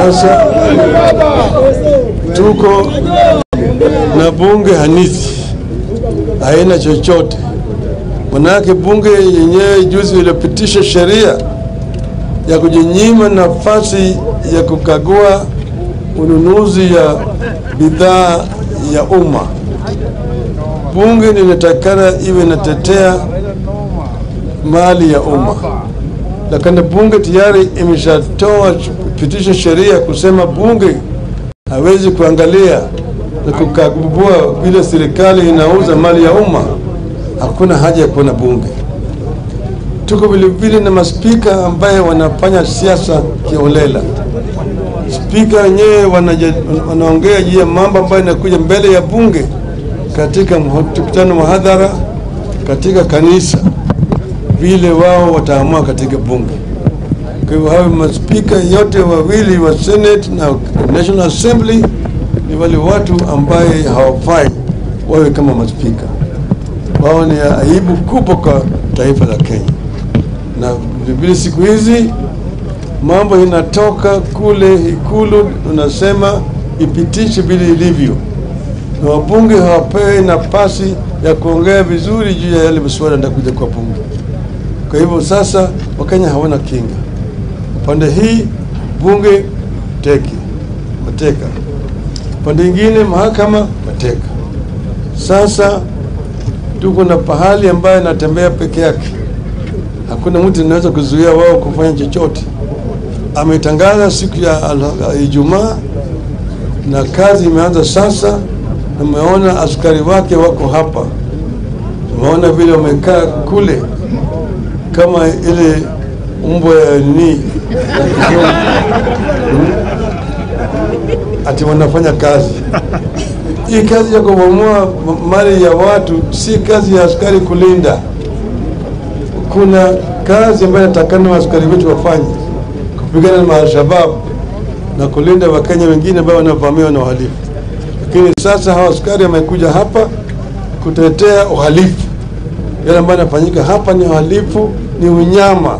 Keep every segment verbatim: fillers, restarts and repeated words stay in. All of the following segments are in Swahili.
Finansa, tuko na bunge hanithi, haina chochote. Manake bunge yenyewe juzi ilipitisha sheria ya kujinyima nafasi ya kukagua ununuzi ya bidhaa ya umma. Bunge linatakana iwe natetea mali ya umma. Lakini bunge tayari imeshatoa pitisho sheria kusema bunge hawezi kuangalia na kukagua vile serikali inauza mali ya umma. Hakuna haja ya kuwa na bunge. Tuko vile vile na maspika ambaye wanafanya siasa kiolela. Spika wenyewe wanaongea juu ya mambo ambayo yanakuja mbele ya bunge katika mkutano wa hadhara, katika kanisa, vile wao wataamua katika bunge. Kwa hivyo hawa maspika yote wawili wa Senate na National Assembly ni wale watu ambaye hawafai wawe kama maspika. Wao ni aibu kubwa kwa taifa la Kenya. Na vile siku hizi mambo inatoka kule Ikulu, tunasema ipitishe vile ilivyo. Na wabunge hawapewi nafasi ya kuongea vizuri juu ya yale masuala yanayokuja kwa bunge. Kwa hivyo sasa Wakenya hawana kinga. Upande hii bunge teki, mateka. Upande ingine mahakama mateka. Sasa tuko na pahali ambayo natembea peke yake. Hakuna mtu anaweza kuzuia wao kufanya chochote. Ametangaza siku ya Ijumaa na kazi imeanza sasa. Umeona askari wake wako hapa. Umeona vile wamekaa kule kama ile umbo ya ni ati wanafanya kazi. Hii kazi ya kubomoa mali ya watu si kazi ya askari kulinda. Kuna kazi ambayo natakana askari wetu wafanye, kupigana na mashabab na kulinda Wakenya wengine ambao wanavamiwa na wahalifu. Lakini sasa hawa askari wamekuja hapa kutetea uhalifu. Yale ambayo yanafanyika hapa ni uhalifu, ni unyama,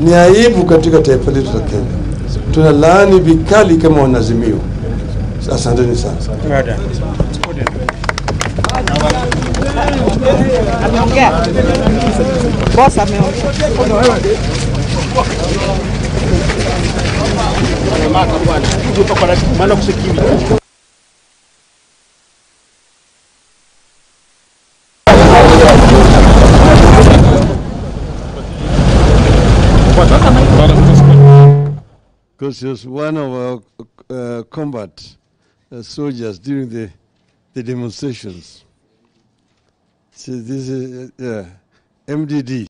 ni aibu katika taifa letu la Kenya. Tunalaani vikali kama wanazimio. Asanteni sana. Because he was one of our uh, combat uh, soldiers during the, the demonstrations. So this is uh, yeah, M D D.